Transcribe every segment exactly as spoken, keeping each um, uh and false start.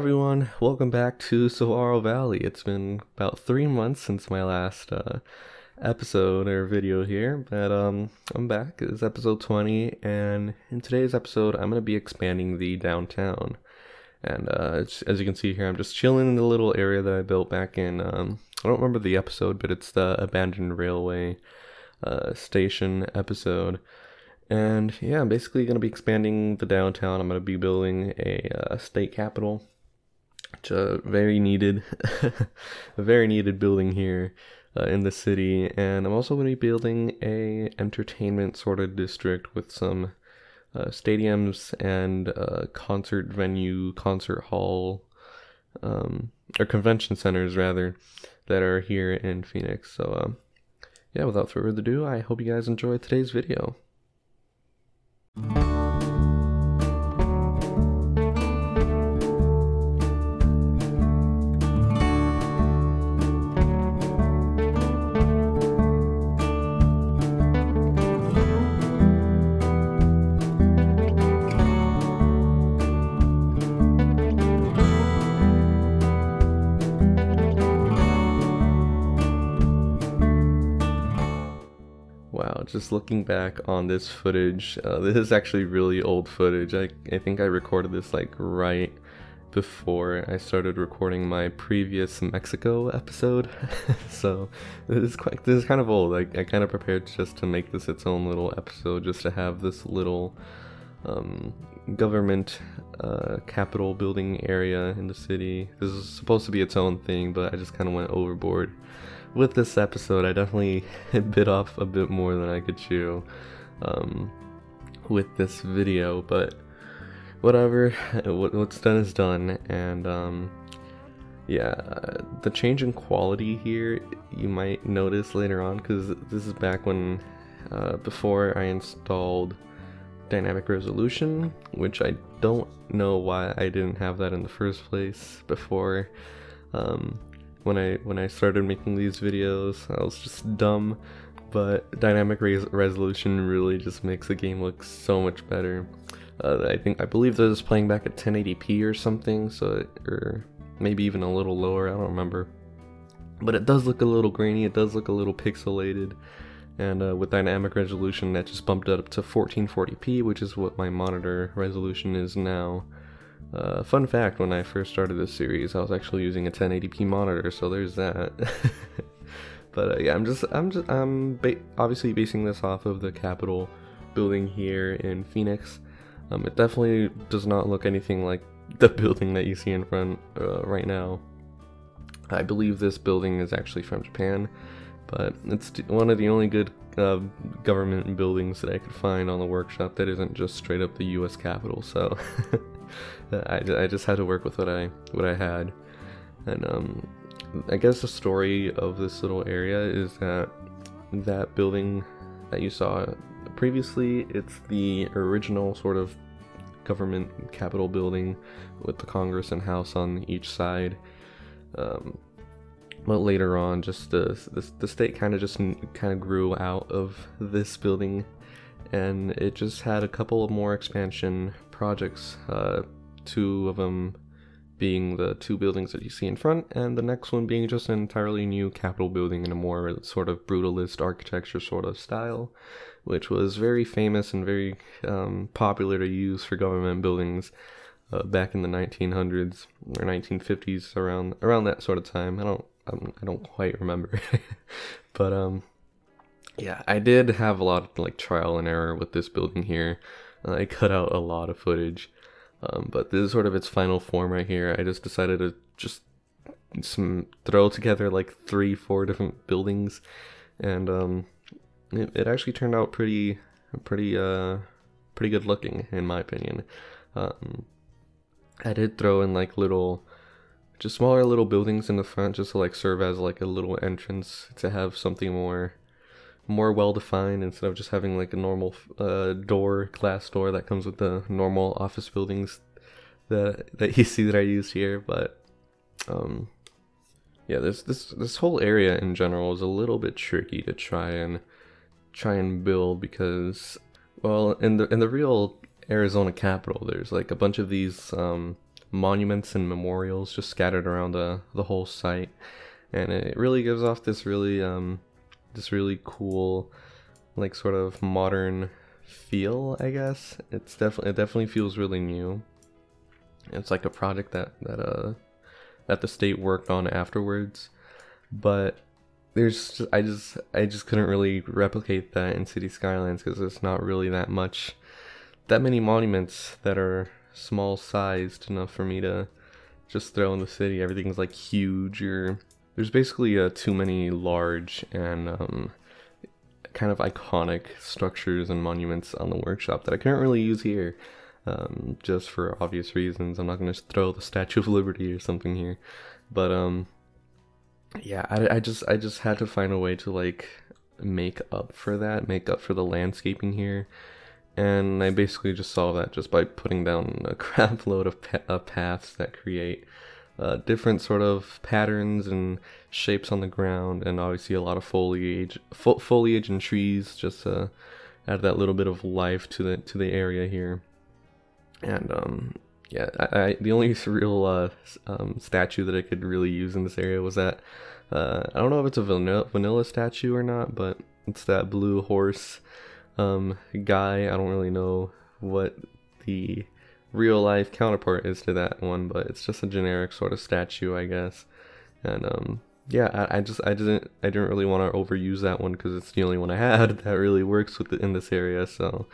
everyone, welcome back to Saguaro Valley. It's been about three months since my last uh, episode or video here, but um, I'm back. It's episode twenty, and in today's episode, I'm going to be expanding the downtown. And uh, it's, as you can see here, I'm just chilling in the little area that I built back in, um, I don't remember the episode, but it's the abandoned railway uh, station episode. And yeah, I'm basically going to be expanding the downtown. I'm going to be building a uh, state capitol, which uh, very needed, a very needed building here uh, in the city. And I'm also going to be building a entertainment sort of district with some uh, stadiums and uh, concert venue, concert hall, um, or convention centers rather, that are here in Phoenix. So um, yeah, without further ado, I hope you guys enjoyed today's video. Just looking back on this footage, uh, this is actually really old footage. I, I think I recorded this like right before I started recording my previous Mexico episode. So this is quite, this is kind of old. I, I kind of prepared just to make this its own little episode, just to have this little um, government uh, capitol building area in the city. This is supposed to be its own thing, but I just kind of went overboard. With this episode, I definitely bit off a bit more than I could chew um, with this video, but whatever, what's done is done, and um, yeah, the change in quality here, you might notice later on, because this is back when, uh, before I installed dynamic resolution, which I don't know why I didn't have that in the first place before. um, When I when I started making these videos, I was just dumb, but dynamic res resolution really just makes the game look so much better. Uh, I think I believe they're just playing back at ten eighty p or something, so it, or maybe even a little lower. I don't remember, but it does look a little grainy. It does look a little pixelated, and uh, with dynamic resolution, that just bumped it up to fourteen forty p, which is what my monitor resolution is now. Uh, fun fact, when I first started this series, I was actually using a ten eighty p monitor, so there's that. But uh, yeah, I'm just, I'm just, I'm ba obviously basing this off of the Capitol building here in Phoenix. Um, it definitely does not look anything like the building that you see in front uh, right now. I believe this building is actually from Japan, but it's one of the only good uh, government buildings that I could find on the workshop that isn't just straight up the U S Capitol, so... I, I just had to work with what I what I had, and um, I guess the story of this little area is that that building that you saw previously, it's the original sort of government Capitol building with the Congress and House on each side, um, but later on, just the the, the state kind of just kind of grew out of this building, and it just had a couple of more expansion projects, uh, two of them being the two buildings that you see in front, and the next one being just an entirely new Capitol building in a more sort of brutalist architecture sort of style, which was very famous and very um, popular to use for government buildings uh, back in the nineteen hundreds or nineteen fifties, around around that sort of time. I don't um, I don't quite remember, but um. Yeah, I did have a lot of like trial and error with this building here. Uh, I cut out a lot of footage, um, but this is sort of its final form right here. I just decided to just some throw together like three, four different buildings, and um, it, it actually turned out pretty, pretty, uh, pretty good looking in my opinion. Um, I did throw in like little. Just smaller little buildings in the front, just to like serve as like a little entrance to have something more. more well-defined, instead of just having like a normal uh, door, glass door that comes with the normal office buildings that that you see that I used here. But um, yeah, this this this whole area in general is a little bit tricky to try and try and build, because, well, in the in the real Arizona Capitol, there's like a bunch of these um, monuments and memorials just scattered around the, the whole site. And it really gives off this really, um, this really cool, like, sort of modern feel, I guess. It's definitely, it definitely feels really new. It's like a project that, that, uh, that the state worked on afterwards, but there's, just, I just, I just couldn't really replicate that in City Skylines, because there's not really that much, that many monuments that are small sized enough for me to just throw in the city. Everything's like huge, or there's basically uh, too many large and um, kind of iconic structures and monuments on the workshop that I couldn't really use here, um, just for obvious reasons. I'm not going to throw the Statue of Liberty or something here, but um, yeah, I, I just I just had to find a way to like make up for that, make up for the landscaping here, and I basically just solved that just by putting down a crap load of pa uh, paths that create Uh, different sort of patterns and shapes on the ground, and obviously a lot of foliage, fo foliage and trees, just uh, add that little bit of life to the to the area here. And um, yeah, I, I, the only real uh, um, statue that I could really use in this area was that uh, I don't know if it's a vanilla, vanilla statue or not, but it's that blue horse um, guy. I don't really know what the real life counterpart is to that one, but it's just a generic sort of statue, I guess. And um yeah, I, I just I didn't I didn't really want to overuse that one, because it's the only one I had that really works with the, in this area. So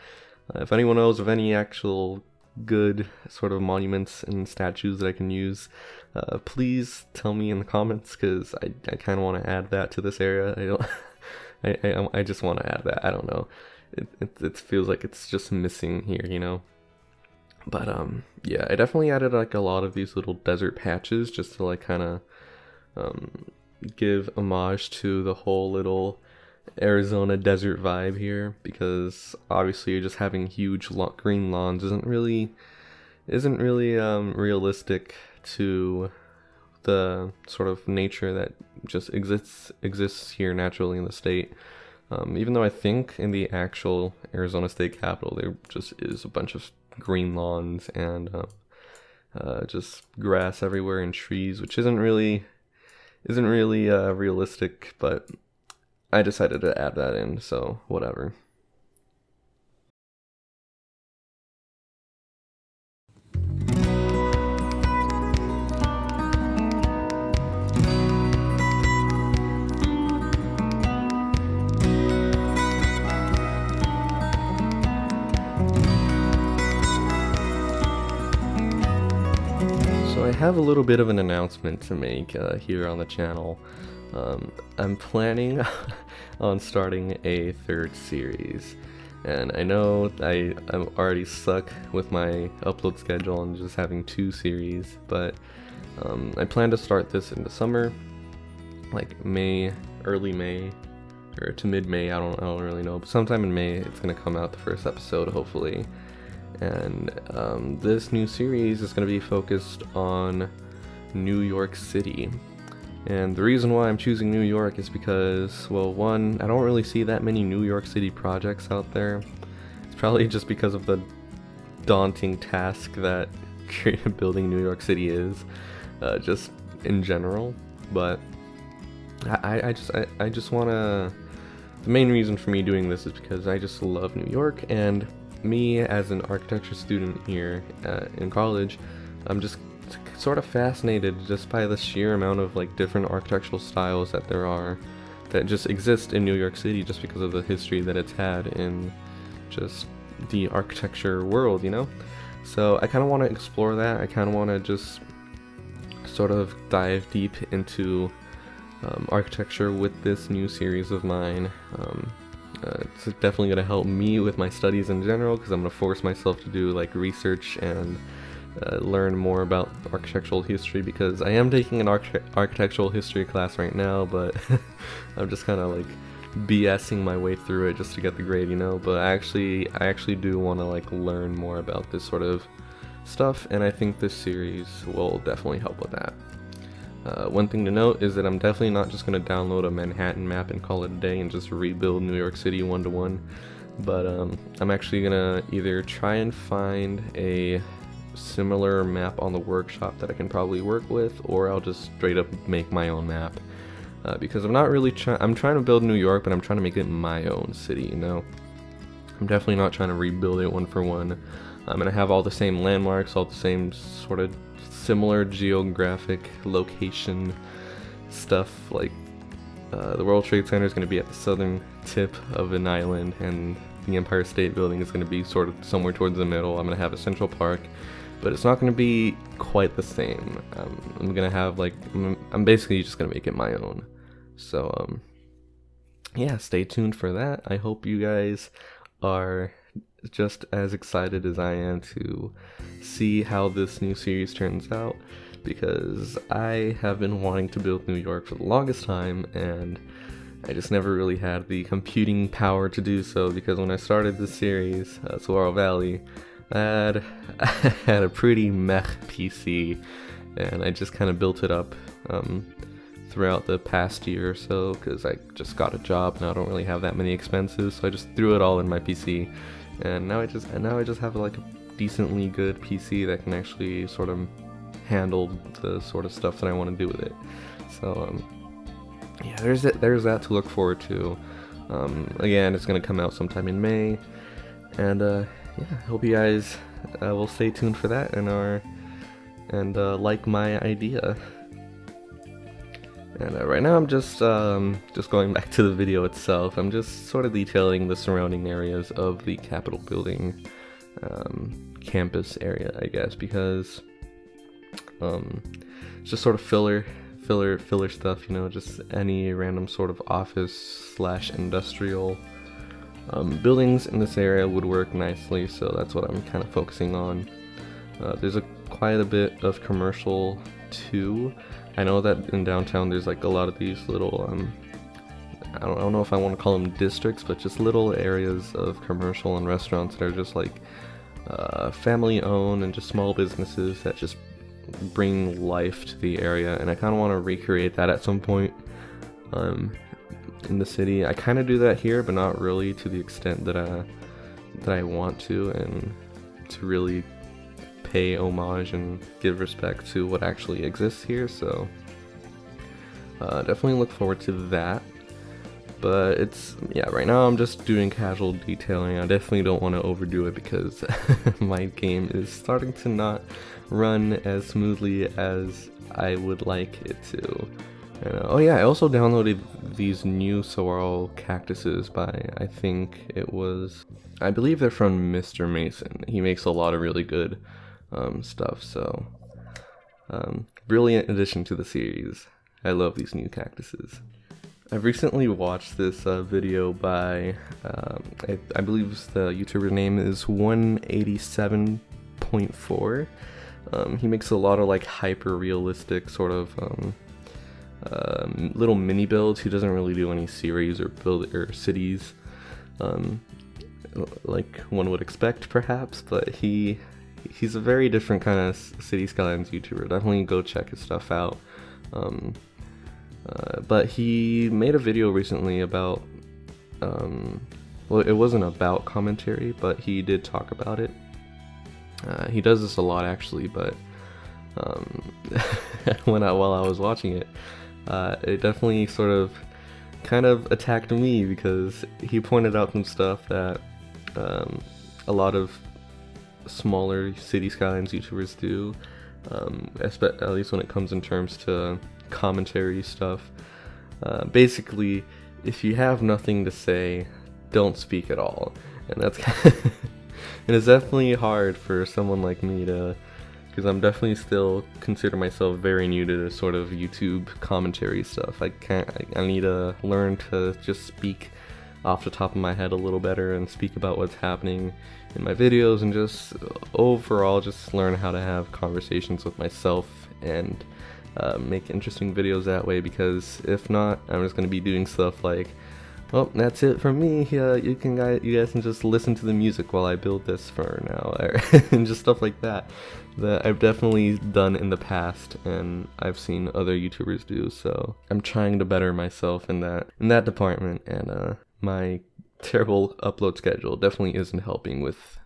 uh, if anyone knows of any actual good sort of monuments and statues that I can use, uh, please tell me in the comments, because I, I kind of want to add that to this area. I don't I, I I just want to add that. I don't know, it, it it feels like it's just missing here, you know. But um, yeah, I definitely added like a lot of these little desert patches just to like kind of um, give homage to the whole little Arizona desert vibe here, because obviously just having huge lo green lawns isn't really isn't really um, realistic to the sort of nature that just exists exists here naturally in the state. Um, even though I think in the actual Arizona State Capitol there just is a bunch of green lawns and um, uh, just grass everywhere and trees, which isn't really isn't really uh, realistic, but I decided to add that in, so whatever. I have a little bit of an announcement to make uh, here on the channel. Um, I'm planning on starting a third series, and I know I, I'm already stuck with my upload schedule and just having two series, but um, I plan to start this in the summer, like May, early May, or to mid-May, I don't, I don't really know, but sometime in May it's going to come out the first episode, hopefully. And um, this new series is going to be focused on New York City. And the reason why I'm choosing New York is because, well, one, I don't really see that many New York City projects out there. It's probably just because of the daunting task that building New York City is, uh, just in general. But I, I just, I, I just want to... The main reason for me doing this is because I just love New York, and me as an architecture student here uh, in college, I'm just sort of fascinated just by the sheer amount of like different architectural styles that there are that just exist in New York City, just because of the history that it's had in just the architecture world, you know. So I kind of want to explore that. I kind of want to just sort of dive deep into um, architecture with this new series of mine. um, Uh, it's definitely going to help me with my studies in general, because I'm going to force myself to do like research and uh, learn more about architectural history, because I am taking an arch architectural history class right now, but I'm just kind of like BSing my way through it just to get the grade, you know. But I actually, I actually do want to like learn more about this sort of stuff, and I think this series will definitely help with that. Uh, one thing to note is that I'm definitely not just going to download a Manhattan map and call it a day and just rebuild New York City one-to-one, but um, I'm actually going to either try and find a similar map on the workshop that I can probably work with, or I'll just straight up make my own map. Uh, because I'm not really trying, I'm trying to build New York, but I'm trying to make it my own city, you know? I'm definitely not trying to rebuild it one for one. I'm going to have all the same landmarks, all the same sort of similar geographic location stuff. Like uh, the World Trade Center is going to be at the southern tip of an island, and the Empire State Building is going to be sort of somewhere towards the middle. I'm going to have a Central Park, but it's not going to be quite the same. Um, I'm going to have like, I'm, I'm basically just going to make it my own. So um, yeah, stay tuned for that. I hope you guys are just as excited as I am to see how this new series turns out, because I have been wanting to build New York for the longest time, and I just never really had the computing power to do so, because when I started this series, uh, Saguaro Valley, I had, I had a pretty meh P C, and I just kind of built it up um, throughout the past year or so, because I just got a job and I don't really have that many expenses, so I just threw it all in my P C. And now I just and now I just have like a decently good P C that can actually sort of handle the sort of stuff that I want to do with it. So um, yeah, there's that, there's that to look forward to. Um, again, it's gonna come out sometime in May, and uh, yeah, I hope you guys uh, will stay tuned for that and are and uh, like my idea. And uh, right now I'm just um, just going back to the video itself. I'm just sort of detailing the surrounding areas of the Capitol building um, campus area, I guess, because um, it's just sort of filler, filler, filler stuff, you know, just any random sort of office slash industrial um, buildings in this area would work nicely. So that's what I'm kind of focusing on. Uh, there's a quite a bit of commercial too. I know that in downtown there's like a lot of these little, um, I, don't, I don't know if I want to call them districts, but just little areas of commercial and restaurants that are just like uh, family owned and just small businesses that just bring life to the area, and I kind of want to recreate that at some point um, in the city. I kind of do that here, but not really to the extent that I, that I want to, and to really pay homage and give respect to what actually exists here. So uh, definitely look forward to that. But it's, yeah, right now I'm just doing casual detailing. I definitely don't want to overdo it because my game is starting to not run as smoothly as I would like it to. And, uh, oh yeah, I also downloaded these new Saguaro cactuses by, I think it was, I believe they're from Mister Mason. He makes a lot of really good Um, stuff, so um, brilliant addition to the series. I love these new cactuses. I've recently watched this uh, video by um, I, I believe the YouTuber name is one eighty-seven point four. Um, he makes a lot of like hyper realistic sort of um, uh, little mini builds. He doesn't really do any series or build or cities um, like one would expect perhaps, but he He's a very different kind of City Skylines YouTuber. Definitely go check his stuff out. Um, uh, but he made a video recently about, um, well, it wasn't about commentary, but he did talk about it. Uh, he does this a lot actually, but um, when I, while I was watching it, uh, it definitely sort of kind of attacked me, because he pointed out some stuff that um, a lot of smaller City Skylines YouTubers do, um, at least when it comes in terms to commentary stuff. Uh, basically, if you have nothing to say, don't speak at all, and that's kind of and it's definitely hard for someone like me to, because I'm definitely still consider myself very new to this sort of YouTube commentary stuff. I can't. I, I need to learn to just speak off the top of my head a little better and speak about what's happening in my videos, and just overall just learn how to have conversations with myself and uh, make interesting videos that way, because if not, I'm just going to be doing stuff like, well, that's it for me, uh, you can guys, you guys can just listen to the music while I build this for now, and just stuff like that that I've definitely done in the past and I've seen other YouTubers do. So I'm trying to better myself in that in that department, and uh my terrible upload schedule definitely isn't helping with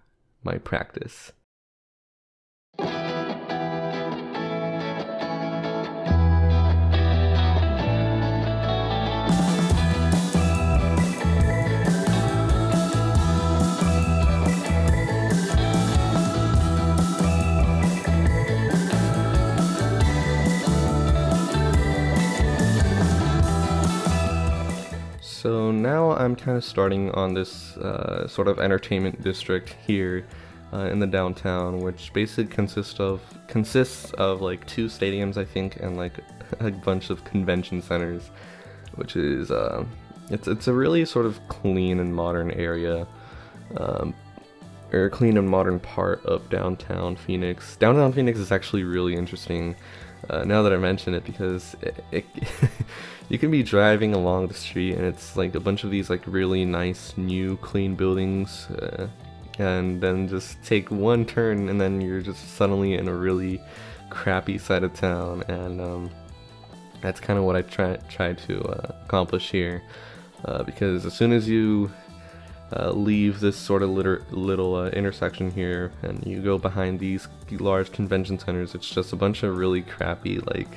my practice. so now I'm kind of starting on this uh, sort of entertainment district here uh, in the downtown, which basically consists of consists of like two stadiums, I think, and like a bunch of convention centers, which is uh, it's it's a really sort of clean and modern area. Um, or a clean and modern part of downtown Phoenix. Downtown Phoenix is actually really interesting uh, now that I mention it, because it, it you can be driving along the street and it's like a bunch of these like really nice new clean buildings, uh, and then just take one turn and then you're just suddenly in a really crappy side of town, and um, that's kind of what I try, try to uh, accomplish here, uh, because as soon as you Uh, leave this sort of litter, little uh, intersection here and you go behind these large convention centers, it's just a bunch of really crappy like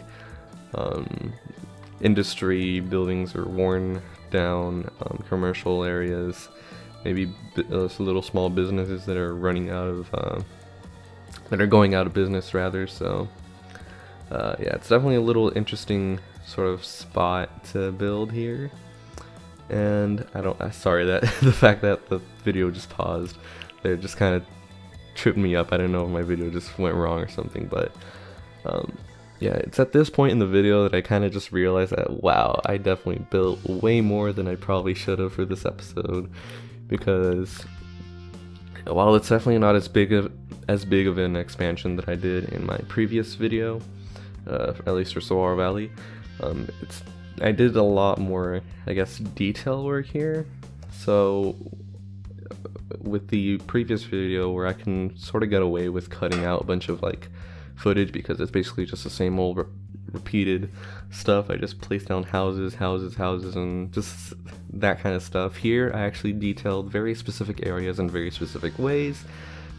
um, industry buildings or worn down um, commercial areas, maybe uh, little small businesses that are running out of uh, that are going out of business rather. So uh, yeah, it's definitely a little interesting sort of spot to build here. And I don't, I'm sorry that the fact that the video just paused there just kind of tripped me up. I don't know if my video just went wrong or something, but um, yeah, it's at this point in the video that I kind of just realized that, wow, I definitely built way more than I probably should have for this episode, because while it's definitely not as big of, as big of an expansion that I did in my previous video, uh, at least for Saguaro Valley, um, it's I did a lot more, I guess, detail work here. So with the previous video where I can sort of get away with cutting out a bunch of like footage because it's basically just the same old re repeated stuff, I just placed down houses, houses, houses, and just that kind of stuff. Here I actually detailed very specific areas in very specific ways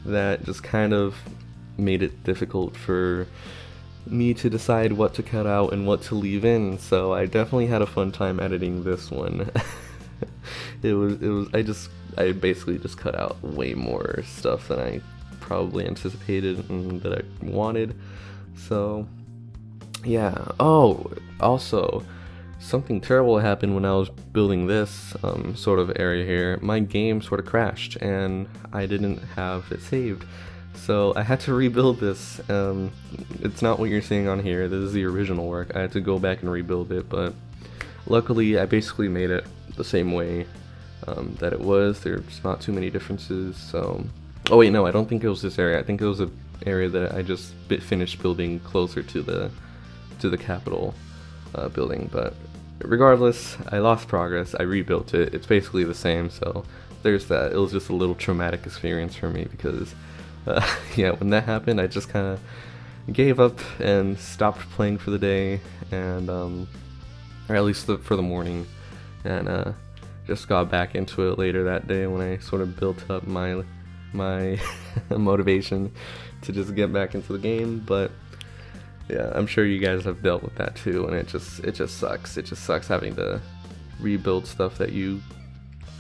that just kind of made it difficult for me to decide what to cut out and what to leave in, so I definitely had a fun time editing this one. it was, it was, I just, I basically just cut out way more stuff than I probably anticipated and that I wanted, so yeah. Oh, also, something terrible happened when I was building this um, sort of area here. My game sort of crashed and I didn't have it saved. So I had to rebuild this. Um, it's not what you're seeing on here, this is the original work. I had to go back and rebuild it, but luckily I basically made it the same way um, that it was. There's not too many differences, so... Oh wait, no, I don't think it was this area. I think it was an area that I just bit finished building closer to the to the Capitol uh, building, but regardless, I lost progress, I rebuilt it, it's basically the same, so there's that. It was just a little traumatic experience for me because... Uh, yeah, when that happened, I just kind of gave up and stopped playing for the day, and um, or at least the, for the morning, and uh, just got back into it later that day when I sort of built up my my motivation to just get back into the game. But yeah, I'm sure you guys have dealt with that too, and it just it just sucks. It just sucks having to rebuild stuff that you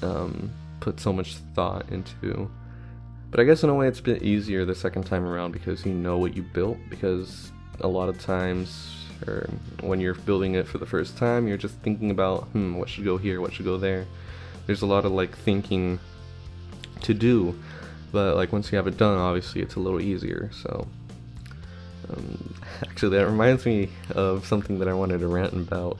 um, put so much thought into. But I guess in a way it's a bit easier the second time around because you know what you built, because a lot of times, or when you're building it for the first time, you're just thinking about, hmm, what should go here, what should go there. There's a lot of like thinking to do, but like once you have it done, obviously it's a little easier. So um, actually that reminds me of something that I wanted to rant about.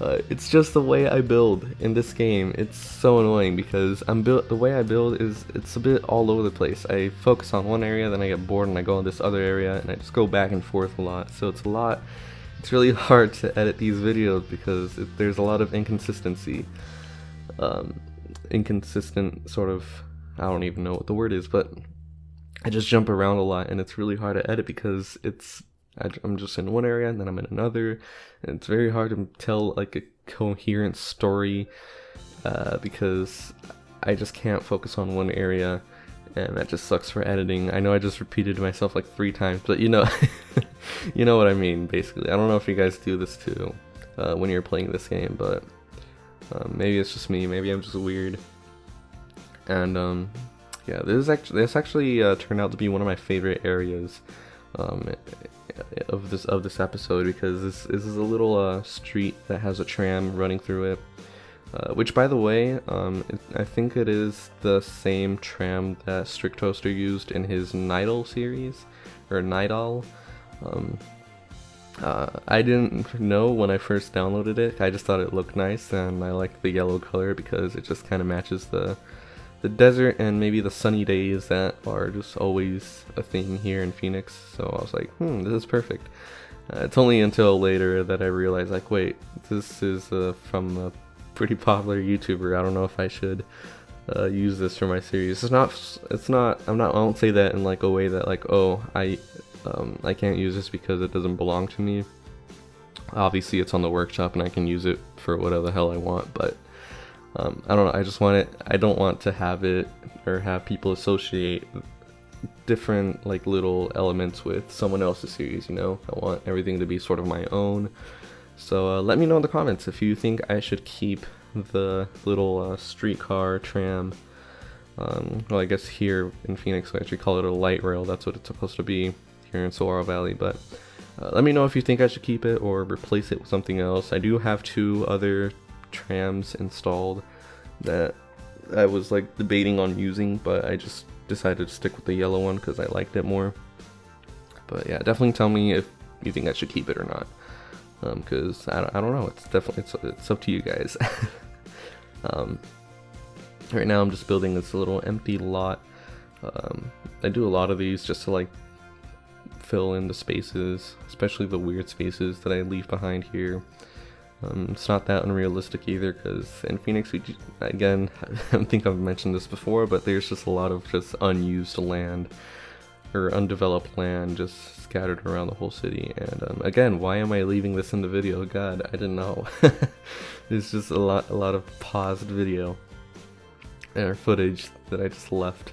Uh, it's just the way I build in this game. It's so annoying because I'm built. The way I build is it's a bit all over the place. I focus on one area, then I get bored and I go on this other area, and I just go back and forth a lot. So it's a lot. It's really hard to edit these videos because it, there's a lot of inconsistency, um, inconsistent sort of. I don't even know what the word is, but I just jump around a lot, and it's really hard to edit because it's. I'm just in one area and then I'm in another, and it's very hard to tell like a coherent story uh, because I just can't focus on one area, and that just sucks for editing. I know I just repeated myself like three times, but you know you know what I mean basically. I don't know if you guys do this too uh, when you're playing this game, but um, maybe it's just me, maybe I'm just weird. And um, yeah, this is actually, this actually uh, turned out to be one of my favorite areas um, of this of this episode, because this, this is a little uh, street that has a tram running through it, Uh, which, by the way, um, it, I think it is the same tram that Strict Toaster used in his Nidal series, or Nidal. Um, uh, I didn't know when I first downloaded it. I just thought it looked nice, and I liked the yellow color because it just kind of matches the the desert and maybe the sunny days that are just always a thing here in Phoenix. So I was like, hmm, this is perfect. Uh, it's only until later that I realized, like, wait, this is uh, from the pretty popular YouTuber. I don't know if I should uh, use this for my series. It's not. It's not. I'm not. I won't say that in like a way that like, oh, I, um, I can't use this because it doesn't belong to me. Obviously, it's on the workshop, and I can use it for whatever the hell I want. But um, I don't know. I just want it. I don't want to have it or have people associate different like little elements with someone else's series. You know, I want everything to be sort of my own. So uh, let me know in the comments if you think I should keep the little uh, streetcar tram, um, well, I guess here in Phoenix we actually call it a light rail, that's what it's supposed to be here in Saguaro Valley, but uh, let me know if you think I should keep it or replace it with something else. I do have two other trams installed that I was like debating on using, but I just decided to stick with the yellow one because I liked it more. But yeah, definitely tell me if you think I should keep it or not. Um, cause I, I don't know, it's definitely, it's, it's up to you guys. um, right now I'm just building this little empty lot. Um, I do a lot of these just to like fill in the spaces, especially the weird spaces that I leave behind here. Um, it's not that unrealistic either, cause in Phoenix, we again, I think I've mentioned this before, but there's just a lot of just unused land or undeveloped land just scattered around the whole city. And um, again, why am I leaving this in the video? God, I didn't know. There's just a lot a lot of paused video or footage that I just left.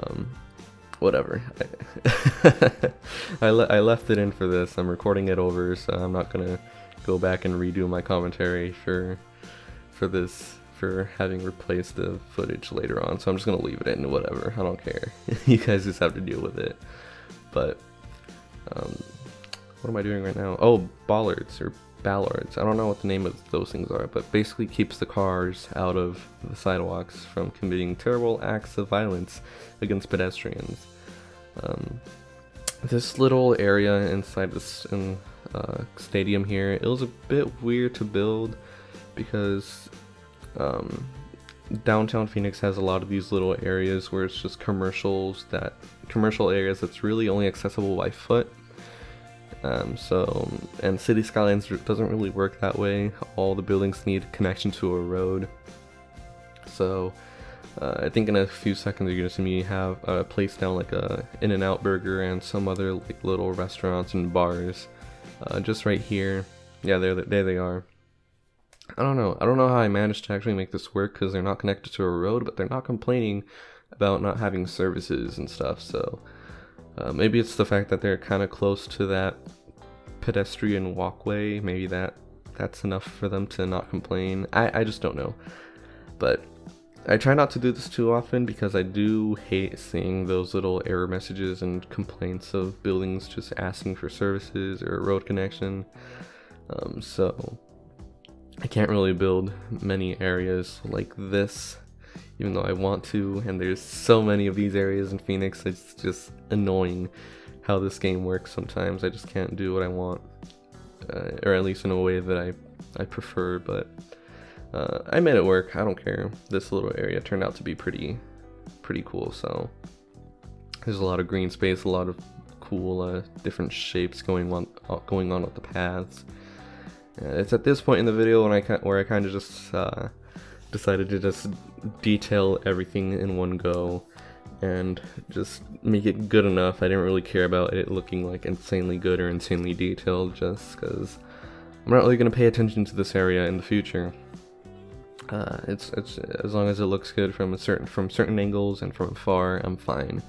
Um, whatever. I, I, le I left it in for this. I'm recording it over, so I'm not going to go back and redo my commentary for for this, for having replaced the footage later on, so I'm just gonna leave it in, whatever, I don't care. You guys just have to deal with it. But um, what am I doing right now? Oh, bollards or ballards, I don't know what the name of those things are, but basically keeps the cars out of the sidewalks from committing terrible acts of violence against pedestrians. Um, this little area inside this in, uh, stadium here, it was a bit weird to build because Um, downtown Phoenix has a lot of these little areas where it's just commercials that commercial areas that's really only accessible by foot. Um, so and City Skylines doesn't really work that way. All the buildings need connection to a road. So uh, I think in a few seconds you're gonna see me have a place down like a In-N-Out Burger and some other like little restaurants and bars, uh, just right here. Yeah, there there they are. I don't know. I don't know how I managed to actually make this work because they're not connected to a road, but they're not complaining about not having services and stuff. So uh, maybe it's the fact that they're kind of close to that pedestrian walkway. Maybe that that's enough for them to not complain. I, I just don't know. But I try not to do this too often because I do hate seeing those little error messages and complaints of buildings just asking for services or a road connection. Um, so I can't really build many areas like this, even though I want to, and there's so many of these areas in Phoenix, it's just annoying how this game works sometimes. I just can't do what I want, uh, or at least in a way that I, I prefer, but uh, I made it work, I don't care. This little area turned out to be pretty, pretty cool, so there's a lot of green space, a lot of cool uh, different shapes going on, going on with the paths. It's at this point in the video when I where I kind of just uh, decided to just detail everything in one go and just make it good enough. I didn't really care about it looking like insanely good or insanely detailed just because I'm not really going to pay attention to this area in the future. Uh, it's it's as long as it looks good from a certain from certain angles and from afar, I'm fine.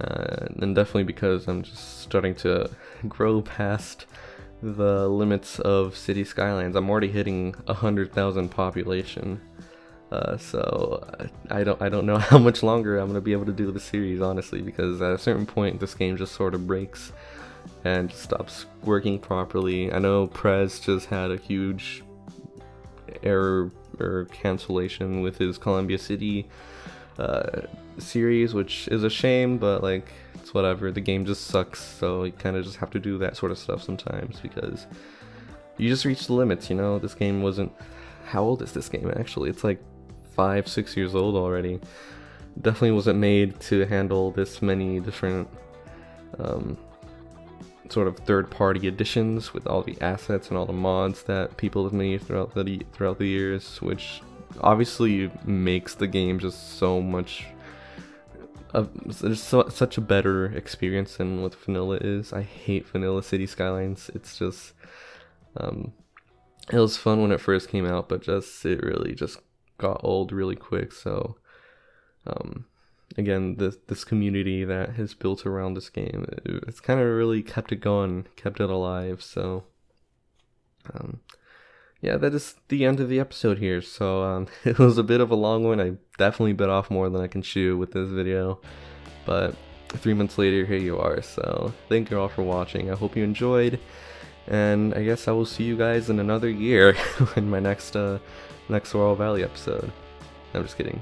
Uh, and definitely because I'm just starting to grow past the limits of City Skylines. I'm already hitting a hundred thousand population, uh, so I don't I don't know how much longer I'm gonna be able to do the series, honestly, because at a certain point this game just sort of breaks and stops working properly. I know Prez just had a huge error or cancellation with his Columbia City uh, series, which is a shame, but like, it's whatever. The game just sucks, so you kind of just have to do that sort of stuff sometimes because you just reach the limits, you know? This game wasn't... How old is this game, actually? It's like five, six years old already. Definitely wasn't made to handle this many different um, sort of third-party additions with all the assets and all the mods that people have made throughout the throughout the years, which obviously makes the game just so much of so, such a better experience than what vanilla is. I hate vanilla City Skylines. It's just um, it was fun when it first came out, but just it really just got old really quick. So. Um, again, this this community that has built around this game, it, it's kind of really kept it going, kept it alive. So, um, yeah, that is the end of the episode here. So um, it was a bit of a long one. I definitely bit off more than I can chew with this video, but three months later, here you are. So thank you all for watching. I hope you enjoyed, and I guess I will see you guys in another year in my next uh, next Saguaro Valley episode. I'm just kidding.